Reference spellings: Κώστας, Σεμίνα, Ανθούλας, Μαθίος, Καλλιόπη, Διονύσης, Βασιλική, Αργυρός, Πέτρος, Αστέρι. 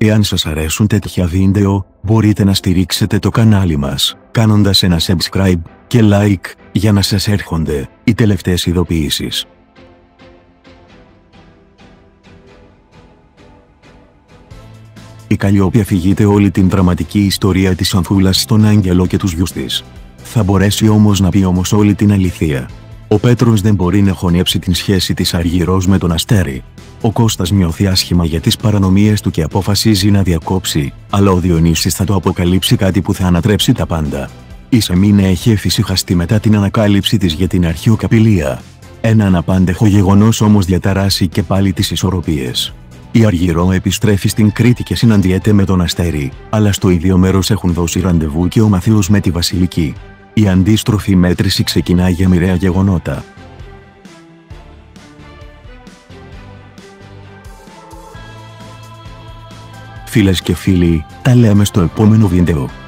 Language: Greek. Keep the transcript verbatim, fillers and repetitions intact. Εάν σας αρέσουν τέτοια βίντεο, μπορείτε να στηρίξετε το κανάλι μας, κάνοντας ένα subscribe και like, για να σας έρχονται οι τελευταίες ειδοποιήσεις. Η Καλλιόπη αφηγείται όλη την δραματική ιστορία της Ανθούλας στον άγγελο και τους γιους της. Θα μπορέσει όμως να πει όμως όλη την αλήθεια. Ο Πέτρος δεν μπορεί να χωνέψει την σχέση της Αργυρός με τον Αστέρι. Ο Κώστας νιώθει άσχημα για τις παρανομίες του και αποφασίζει να διακόψει, αλλά ο Διονύσης θα το αποκαλύψει κάτι που θα ανατρέψει τα πάντα. Η Σεμίνα έχει εφησυχαστεί μετά την ανακάλυψη της για την αρχαιοκαπηλεία. Ένα αναπάντεχο γεγονός όμως διαταράσει και πάλι τις ισορροπίες. Η Αργυρό επιστρέφει στην Κρήτη και συναντιέται με τον Αστέρι, αλλά στο ίδιο μέρος έχουν δώσει ραντεβού και ο Μαθίος με τη Βασιλική. Η αντίστροφη μέτρηση ξεκινά για μοιραία γεγονότα. Φίλες και φίλοι, τα λέμε στο επόμενο βίντεο.